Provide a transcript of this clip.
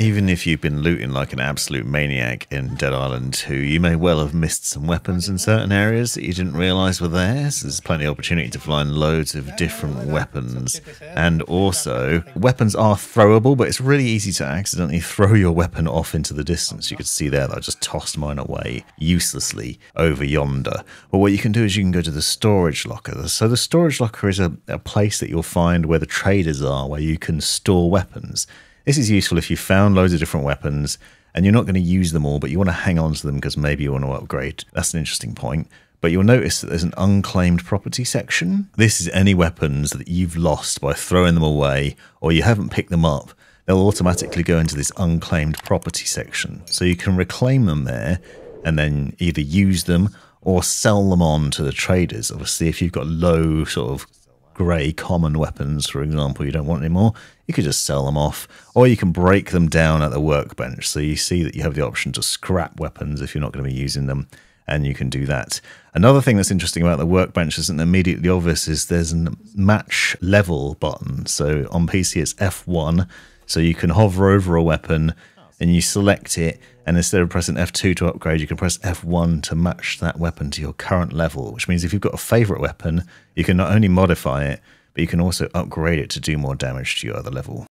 Even if you've been looting like an absolute maniac in Dead Island 2, you may well have missed some weapons in certain areas that you didn't realise were there, so there's plenty of opportunity to find loads of different weapons. And also, weapons are throwable, but it's really easy to accidentally throw your weapon off into the distance. You could see there that I just tossed mine away uselessly over yonder. But what you can do is you can go to the storage locker. So the storage locker is a place that you'll find where the traders are, where you can store weapons. This is useful if you found loads of different weapons and you're not going to use them all, but you want to hang on to them because maybe you want to upgrade. That's an interesting point. But you'll notice that there's an unclaimed property section. This is any weapons that you've lost by throwing them away or you haven't picked them up. They'll automatically go into this unclaimed property section. So you can reclaim them there and then either use them or sell them on to the traders. Obviously, if you've got low sort of grey common weapons, for example, you don't want anymore, you could just sell them off, or you can break them down at the workbench. So you see that you have the option to scrap weapons if you're not going to be using them, and you can do that. Another thing that's interesting about the workbench isn't immediately obvious is there's a match level button. So on PC it's F1, so you can hover over a weapon and you select it, and instead of pressing F2 to upgrade, you can press F1 to match that weapon to your current level, which means if you've got a favourite weapon, you can not only modify it, but you can also upgrade it to do more damage to your other level.